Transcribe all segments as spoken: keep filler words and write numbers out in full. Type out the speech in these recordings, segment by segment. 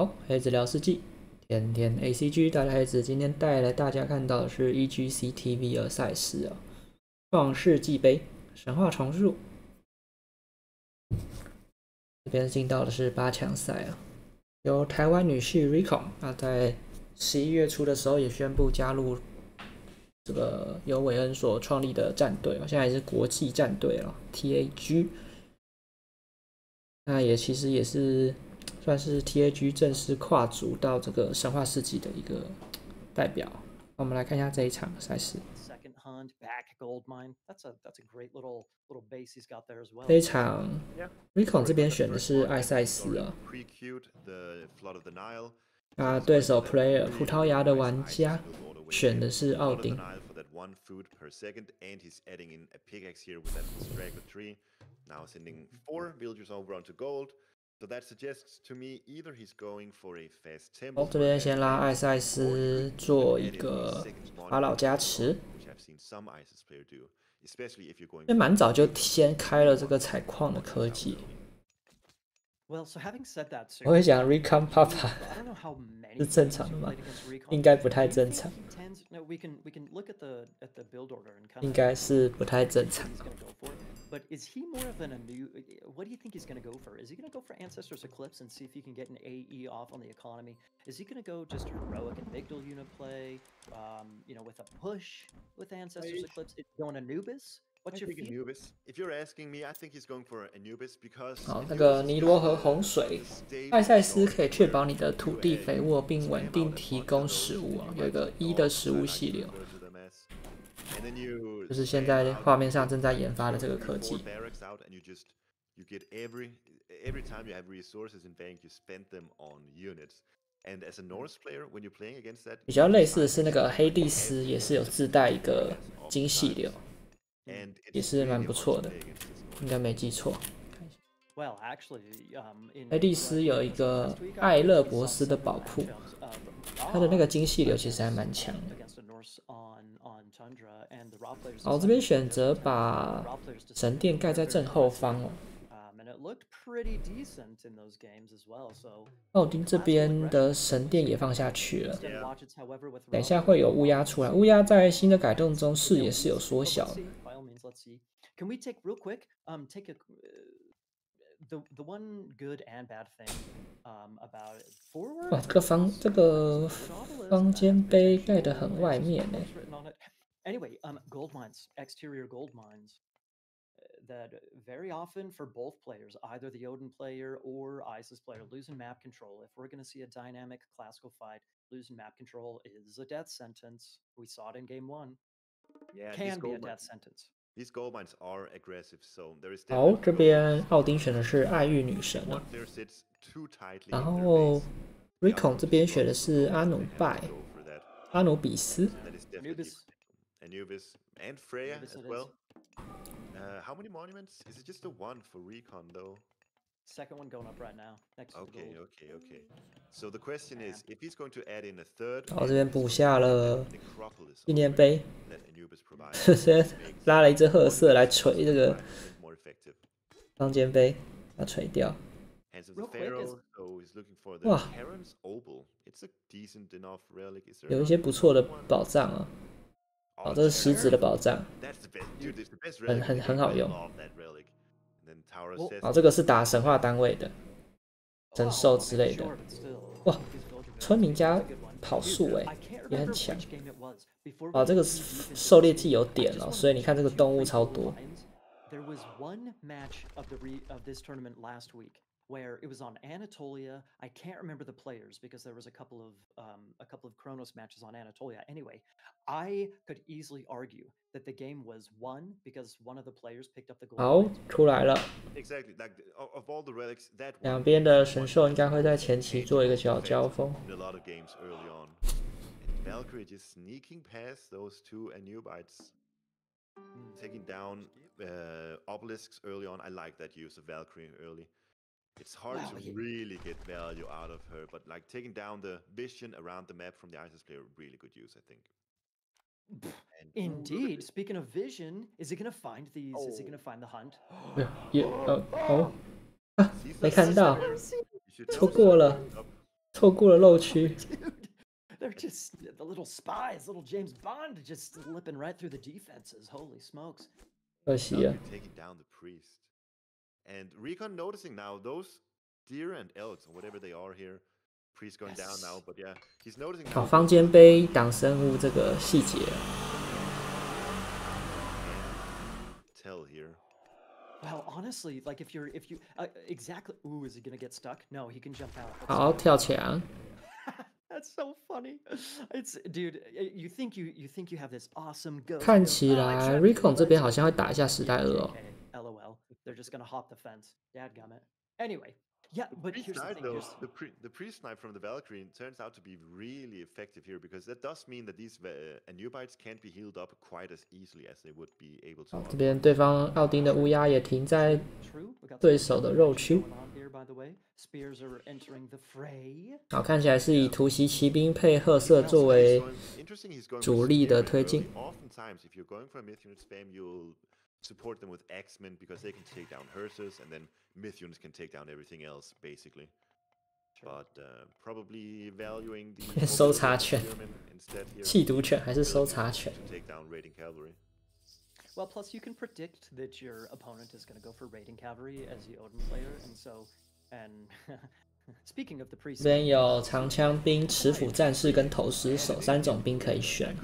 好，黑子聊世纪，天天 A C G， 大家黑子今天带来大家看到的是 E G C T V 的赛事啊，创世纪杯神话重塑，这边进到的是八强赛啊，由台湾女婿 Recon 那在十一月初的时候也宣布加入这个由韦恩所创立的战队啊，现在也是国际战队了 T A G， 那也其实也是。 算是 T A G 正式跨足到这个神话世纪的一个代表。我们来看一下这一场赛事。这一场 Recon 这边选的是艾塞斯啊，啊，对手 Player 葡萄牙的玩家选的是奥丁。 哦，这边先拉艾塞斯做一个法老加持。因为蛮早就先开了这个采矿的科技。我会讲 Recon Papa 是正常的吗？应该不太正常。应该是不太正常。 But is he more of an Anu? What do you think he's going to go for? Is he going to go for Ancestors Eclipse and see if he can get an A E off on the economy? Is he going to go just heroic and Migdol unit play? Um, you know, with a push with Ancestors Eclipse? Is he going Anubis? What's your view? Anubis. If you're asking me, I think he's going for Anubis because. 好，那个尼罗河洪水，艾塞斯可以确保你的土地肥沃并稳定提供食物啊，有一个一的食物系列。 就是现在画面上正在研发的这个科技。比较类似的是那个黑帝斯，也是有自带一个精细流，也是蛮不错的，应该没记错。黑帝斯有一个艾勒博斯的宝库，它的那个精细流其实还蛮强的。 好，这边选择把神殿盖在正后方哦。奥丁这边的神殿也放下去了。等一下会有乌鸦出来，乌鸦在新的改动中视野是有缩小的。 哇，这个房这个房间杯盖得很外面呢。好，这边奥丁选的是爱欲女神啊，然后 Recon 这边选的是阿努拜、阿努比斯。Second one going up right now. Next to gold. Okay, okay, okay. So the question is, if he's going to add in a third. 好，这边补下了纪念碑，这边拉了一只褐色来锤这个方尖碑，要锤掉。哇，有一些不错的宝藏啊。好，这是石子的宝藏，很很很好用。 哦，这个是打神话单位的神兽之类的。哇，村民家跑速哎、欸，也很强。哦，这个狩猎技有点哦，所以你看这个动物超多。There was one match of the of this tournament last week where it was on Anatolia. I can't remember the players because there was a couple of um a couple of Kronos matches on Anatolia. Anyway, I could easily argue. that the game was won because one of the players picked up the gold. 好，出来了。Exactly, like of all the relics, that 两边的神兽应该会在前期做一个小交锋。A lot of games early on. Valkyrie just sneaking past those two Anubites, taking down obelisks early on. I like that use of Valkyrie early. It's hard to really get value out of her, but like taking down the vision around the map from the Isis player, really good use, I think. Indeed. Speaking of vision, is he gonna find these? Is he gonna find the hunt? Yeah. 哦，没看到，错过了，透过了漏区。They're just the little spies, little James Bond, just slipping right through the defenses. Holy smokes! Taking down the priest, and Recon noticing now those deer and elks or whatever they are here. Priest going down now, but yeah, he's noticing. 好，方尖碑挡生物这个细节。Tell here. Well, honestly, like if you're if you uh, exactly. Ooh, is he gonna get stuck? No, he can jump out. 好，跳墙。 That's so funny. It's dude. You think you you think you have this awesome go. 看起来 Recon 这边好像会打一下时代二哦。L O L. They're just gonna hop the fence. Dadgummit. Anyway, yeah. But here's the thing. Though, the pre the priest knife from the Valkyrie turns out to be really effective here because that does mean that these uh, Anubites can't be healed up quite as easily as they would be able to. 这边对方奥丁的乌鸦也停在对手的肉区。 By the way, spears are entering the fray. 好，看起来是以突袭骑兵配褐色作为主力的推进。Oftentimes, if you're going for a myth unit spam, you'll support them with X-Men because they can take down Hearses, and then myth units can take down everything else, basically. But probably valuing the 搜查犬、缉毒犬还是搜查犬。 Well, plus you can predict that your opponent is going to go for raiding cavalry as the Odin player, and so, and speaking of the priest, 这边有长枪兵、持斧战士跟投石手三种兵可以选。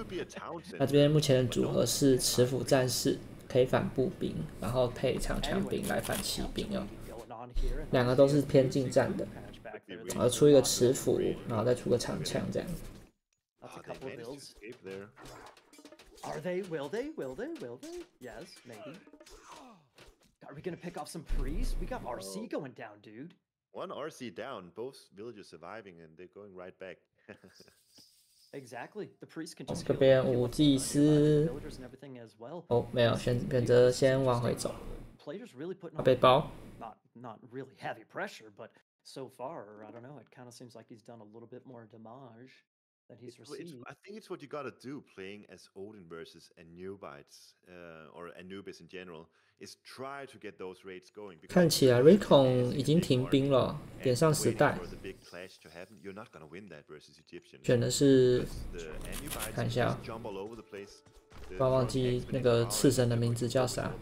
那这边目前的组合是持斧战士可以反步兵，然后配长枪兵来反骑兵哦。两个都是偏近战的，然后出一个持斧，然后再出个长枪这样。 Are they? Will they? Will they? Will they? Yes, maybe. Are we gonna pick off some priests? We got R C going down, dude. One R C down, both villages surviving, and they're going right back. Exactly. The priest can just. 这边武祭司。哦，没有，选选择先往回走。他被包。Not not really heavy pressure, but so far, I don't know. It kind of seems like he's done a little bit more damage. That he's received. I think it's what you gotta do playing as Odin versus Anubites, uh, or Anubis in general, is try to get those raids going. 看起来 Recon 已经停兵了，点上时代。选的是，看一下，我忘记那个刺神的名字叫啥？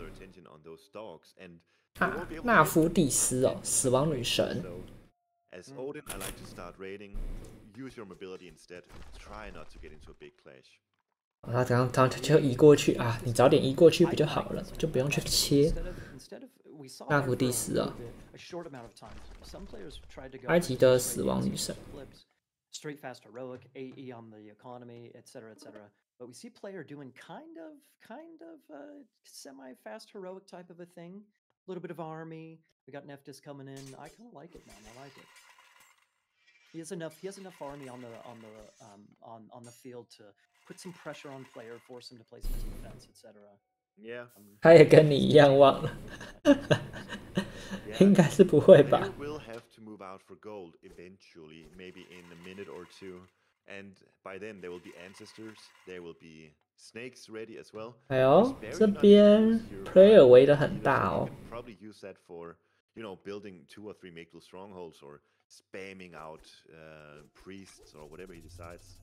啊，纳夫蒂斯哦，死亡女神。 As Odin, I like to start raiding. Use your mobility instead. Try not to get into a big clash. 他刚刚就移过去啊，你早点移过去不就好了，就不用去切。纳芙蒂斯啊，埃及的死亡女神。 Straight, fast, heroic, A E on the economy, et cetera, et cetera. But we see player doing kind of, kind of a semi-fast heroic type of a thing. A little bit of army. We got Neftis coming in. I kind of like it, man. I like it. He has enough. He has enough army on the on the um, on on the field to put some pressure on player, force him to play some defense, et cetera. Yeah. 他也跟你一样忘了，应该是不会吧？ Will have to move out for gold eventually, maybe in a minute or two, and by then there will be ancestors. There will be. Snakes ready as well. 哎呦，这边 player 围得很大哦。Probably use that for, you know, building two or three Migdol strongholds or spamming out priests or whatever he decides.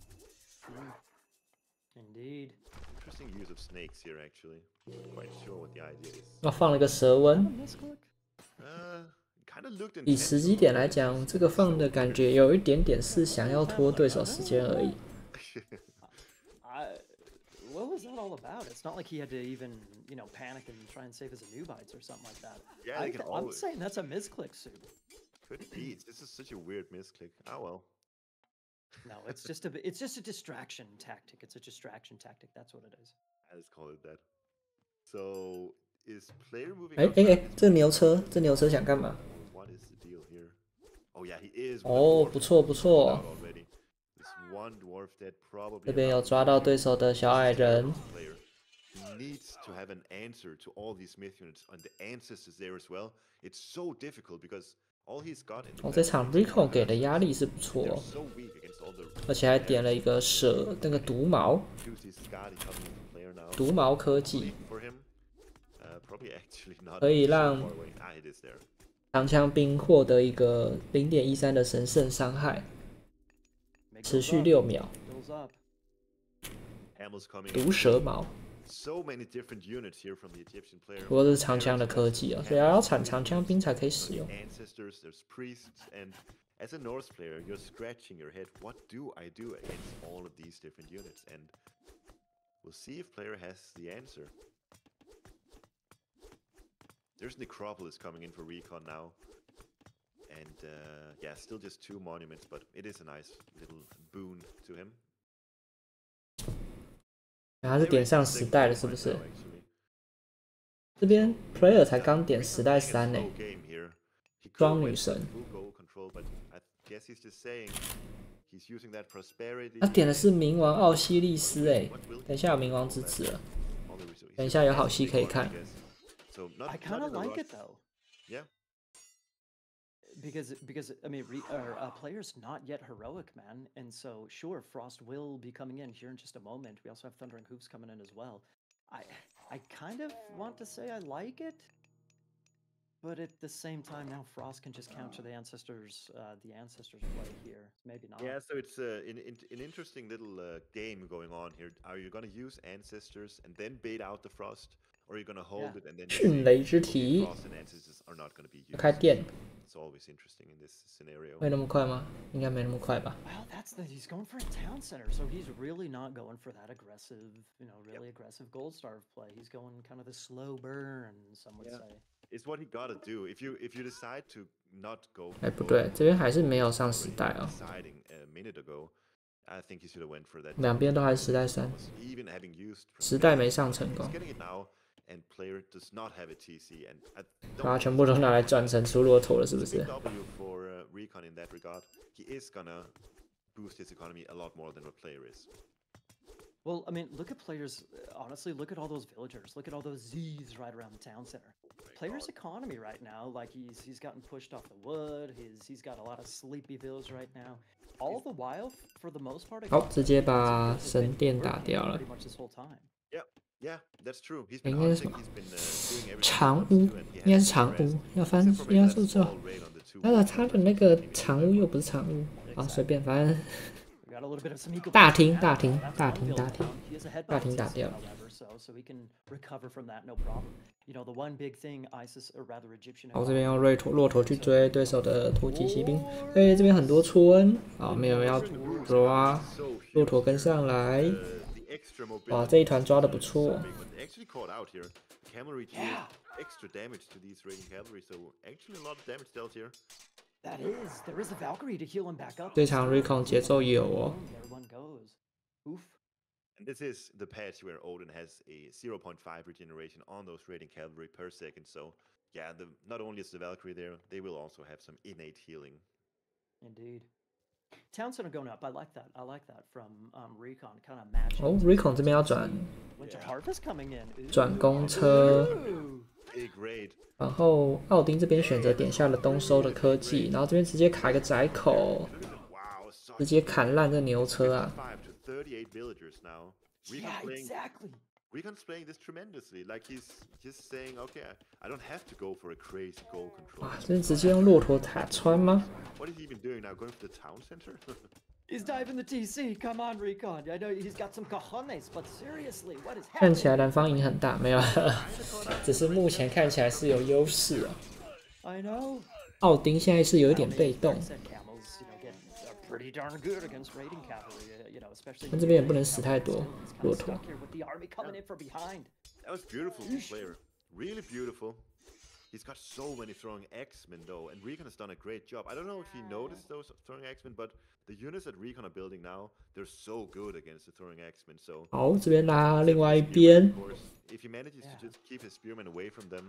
Indeed. Interesting use of snakes here, actually. Quite sure what the idea is. 我放了一个蛇纹。以时机点来讲，这个放的感觉有一点点是想要拖对手时间而已。 What was that all about? It's not like he had to even, you know, panic and try and save his Anubites or something like that. Yeah, I, I'm saying that's a misclick, Sue. Could be. This is such a weird misclick. Oh well. No, it's just a it's just a distraction tactic. It's a distraction tactic. That's what it is. I just call it that. So is player moving? Hey, hey, hey! 这牛车，这牛车想干嘛？ What is the deal here? Oh yeah, he is. 哦，不错不错。 这边有抓到对手的小矮人。Needs to have an answer to all these myth units and the ancestors there as well. It's so difficult because all he's got. 哦，这场 Recon 给的压力是不错哦，而且还点了一个蛇，那个毒矛。毒矛科技可以让长枪兵获得一个 零点一三 的神圣伤害。持续六秒。毒蛇矛。不过这是长枪的科技啊，所以要产长枪兵才可以使用。 As a Norse player, you're scratching your head. What do I do against all of these different units? And we'll see if player has the answer. There's Necropolis coming in for recon now. And uh, yeah, still just two monuments, but it is a nice little boon to him. 他是点上时代了，是不是？这边 player 才刚点时代三呢，双女神。 他点的是冥王奥西利斯哎，等一下有冥王之子了，等一下有好戏可以看。I kind of like it though. Yeah. Because because I mean, our uh, player's not yet heroic, man, and so sure, Frost will be coming in here in just a moment. We also have Thundering Hooves coming in as well. I I kind of want to say I like it. But at the same time, now Frost can just counter the ancestors. Uh, the ancestors play here, maybe not. Yeah, so it's uh, in, in, an interesting little uh, game going on here. Are you going to use ancestors and then bait out the Frost, or are you going to hold yeah. it and then? 迅雷之蹄。Frost and ancestors are not going to be used. 开店。It's always interesting in this scenario. 没那么快吗？应该没那么快吧。Well, that's the he's going for a town center, so he's really not going for that aggressive, you know, really yep. aggressive gold starve play. He's going kind of the slow burn, some would yeah. say. It's what he gotta do. If you if you decide to not go. 哎，不对，这边还是没有上时代哦。两边都还是时代三，时代没上成功。把它全部都拿来转成出骆驼了，是不是？ Well, I mean, look at players, honestly, look at all those villagers, look at all those Zs right around the town center. Player's economy right now, like he's he's gotten pushed off the wood, he's, he's got a lot of sleepy bills right now. All the while, for the most part, oh, 直接把神殿打掉了。Yeah, yeah, that's true. He's been hunting, he's been doing everything. 长屋，应该是长屋，要翻，应该是这。那个他的那个长屋又不是长屋，啊，随便，反正。 大厅，大厅，大厅，大厅，大厅打掉。好，这边用骆驼，骆驼去追对手的突击骑兵。哎，这边很多初恩，好，没有要抓，骆驼跟上来。哇，这一团抓的不错。 That is, there is a Valkyrie to heal him back up. 这场 recon 节奏有哦。And this is the patch where Odin has a zero point five regeneration on those raiding cavalry per second. So, yeah, the, not only is the Valkyrie there, they will also have some innate healing. Indeed. Town center going up. I like that. I like that from um, recon kind of match. Oh, recon 这边要转。Winter Harvest coming in. 转公车。 然后奥丁这边选择点下了东收的科技，然后这边直接卡一个窄口，直接砍烂这牛车啊！啊，这是直接用骆驼塔穿吗？ He's diving the T C. Come on, Recon. I know he's got some cojones, but seriously, what is happening? 看起来蓝方赢很大，没有，只是目前看起来是有优势啊。I know. 奥丁现在是有一点被动。但这边也不能死太多，骆驼。That was beautiful, player. Really beautiful. He's got so many throwing X-Men though, and Recon has done a great job. I don't know if he noticed those throwing X-Men, but the units that Recon are building now, they're so good against the throwing X-Men. So, 好，这边拉另外一边。If he manages to just keep his spearmen away from them,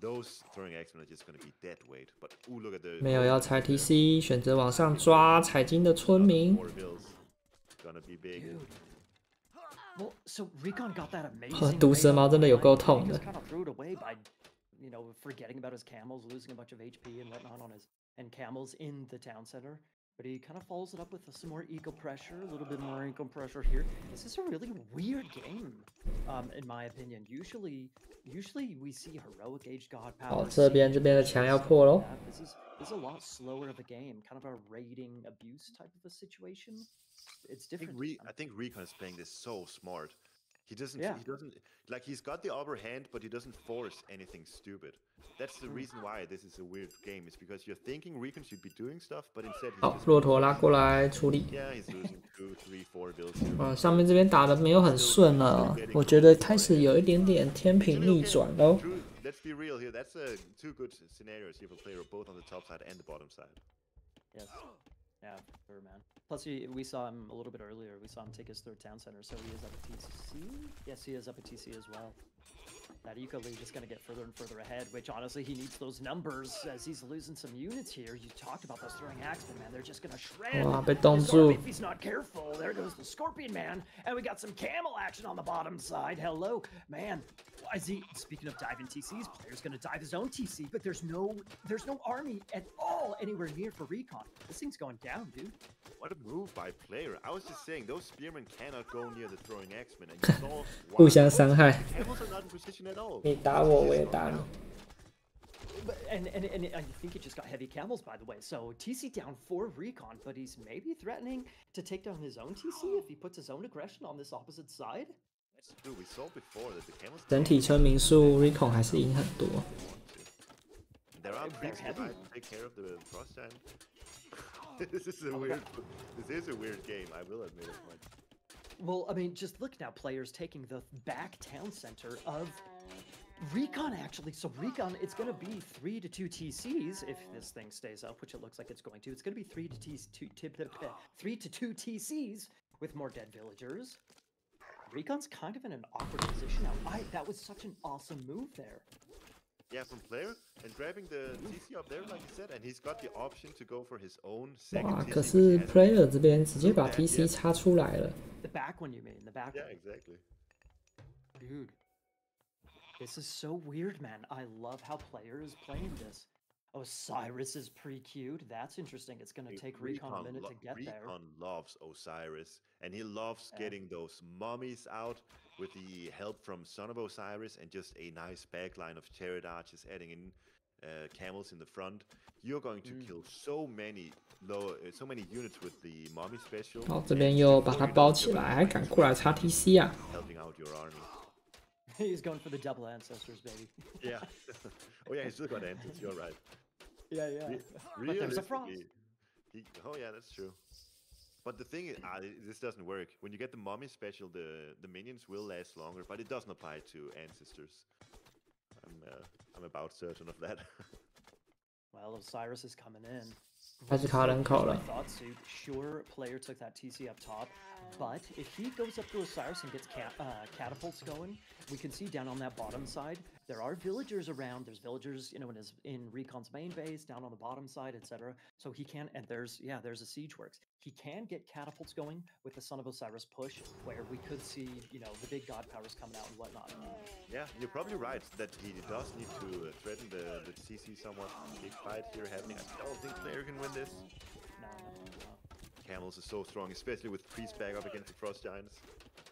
those throwing X-Men are just going to be dead weight. But ooh, look at the 没有要踩 T C， 选择往上抓采金的村民。毒蛇矛真的有够痛的。 You know, forgetting about his camels, losing a bunch of H P and whatnot on his and camels in the town center, but he kind of follows it up with some more eco pressure, a little bit more eco pressure here. This is a really weird game, um, in my opinion. Usually, usually we see heroic age god power. 好，这边这边的墙要破喽。is a lot slower of a game, kind of a raiding abuse type of a situation. It's different. I think, Re I think Recon is playing this so smart. He doesn't. Yeah. He doesn't. Like, he's got the upper hand, but he doesn't force anything stupid. That's the reason why this is a weird game. It's because you're thinking Recon should be doing stuff, but instead he's. 好，骆驼拉过来处理。Yeah, he's losing two, three, four builds. 啊，上面这边打的没有很顺了，我觉得开始有一点点天平逆转喽。 Let's be real here. That's uh, two good scenarios here for player, both on the top side and the bottom side. Yes. Yeah, sure, man. Plus, he, we saw him a little bit earlier. We saw him take his third town center, so he is up at T C. Yes, he is up at T C as well. That Eco League is going to get further and further ahead, which honestly, he needs those numbers as he's losing some units here. You talked about those throwing axemen, man. They're just going to shred. Wow, so if he's not careful, there goes the Scorpion Man. And we got some camel action on the bottom side. Hello, man. Is he, speaking of diving T Cs, player's going to dive his own T C, but there's no there's no army at all anywhere near for Recon. This thing's going down, dude. What a move by player. I was just saying, those spearmen cannot go near the throwing axemen. And you saw why. 互相伤害. Camels are not in position at all. 你打我，我也打你. And, and, and I think he just got heavy camels, by the way. So T C down for Recon, but he's maybe threatening to take down his own T C if he puts his own aggression on this opposite side. 整体村民数 ，Recon 还是赢很多。Well, I mean, just look now. Players taking the back town center of Recon, actually. So Recon, it's going to be three to two T Cs if this thing stays up, which it looks like it's going to. It's going to be three to two, three to two T Cs with more dead villagers. Recon's kind of in an awkward position now. I, that was such an awesome move there. Yeah, from player and grabbing the T C up there, like you said, and he's got the option to go for his own second. 哇，可是 player 这边直接把 T C 插出来了。The back one, you mean? The back one. Yeah, exactly. Dude, this is so weird, man. I love how player is playing this. Osiris is pre-queued. That's interesting. It's going to take Recon, Recon a minute to get Recon there. Recon loves Osiris, and he loves yeah. getting those mummies out with the help from Son of Osiris and just a nice backline of chariot arches adding in uh, camels in the front. You're going to mm. kill so many low, uh, so many units with the mummy special. 好，这边又把它包起来，赶过来插 T C 啊！ Helping out your army. He's going for the double ancestors, baby. Yeah. Oh yeah, he's still got ancestors. You're right. Yeah, yeah. Re but there's a Frost. He, oh yeah, that's true. But the thing is, ah, this doesn't work. When you get the mummy special, the the minions will last longer, but it doesn't apply to ancestors. I'm uh, I'm about certain of that. Well, Osiris is coming in. 他是卡人口了。Sure, player took that T C up top, but if he goes up to Osiris and gets cat, uh, catapults going, we can see down on that bottom side there are villagers around. There's villagers, you know, in his, in Recon's main base, down on the bottom side, et cetera. So he can, and there's yeah, there's a siege works. He can get catapults going with the Son of Osiris push, where we could see, you know, the big god powers coming out and whatnot. Yeah, you're probably right that he does need to uh, threaten the, the T C somewhat. Big fight here happening. I don't think player can win this. No, no, no, no. Camels are so strong, especially with priest back up against the Frost Giants.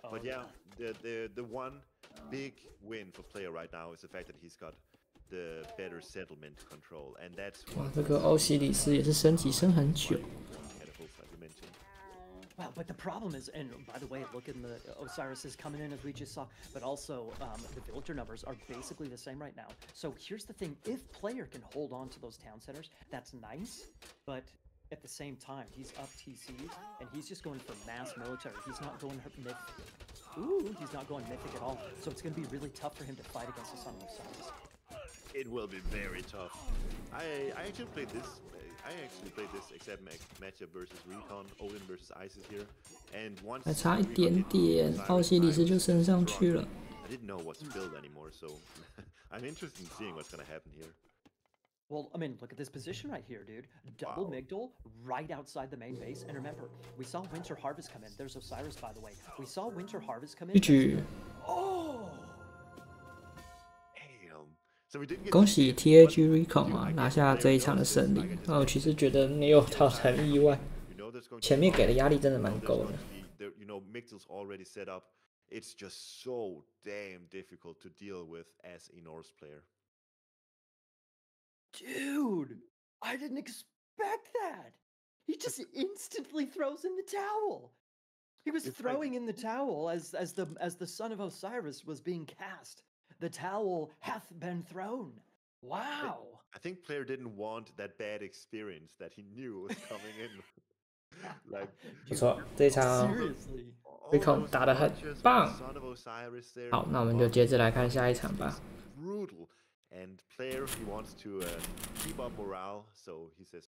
Oh, but yeah, the, the the one big win for player right now is the fact that he's got the better settlement control, and that's what. 这个欧西里斯也是升级升很久。 Wow, but the problem is, and by the way, look in the Osiris is coming in as we just saw, but also um, the villager numbers are basically the same right now. So here's the thing, if player can hold on to those town centers, that's nice, but at the same time, he's up T Cs, and he's just going for mass military. He's not going mythic. Ooh, he's not going mythic at all. So it's going to be really tough for him to fight against the Son of Osiris. It will be very tough. I, I actually played this... I actually played this exact matchup versus Recon, Odin versus Isis here, and once I didn't know what to build anymore, so I'm interested in seeing what's gonna happen here. Well, I mean, look at this position right here, dude. Double wow. Migdol right outside the main base. And remember, we saw Winter Harvest come in. There's Osiris, by the way. We saw Winter Harvest come in. Oh! So we didn't get 恭喜 T A G Recon 啊，拿下这一场的胜利。那我其实觉得没有到很意外，前面给的压力真的蛮够的。You know, Migdol's already set up. It's just so damn difficult to deal with as a Norse player. Dude, I didn't expect that. He just instantly throws in the towel. He was it's throwing like... in the towel as as the as the son of Osiris was being cast. The towel hath been thrown. Wow. I think player didn't want that bad experience that he knew was coming in. Like, so, 这场 Recon 打得很棒。好，那我们就接着来看下一场吧。 And player, he wants to uh, keep up morale, so he says,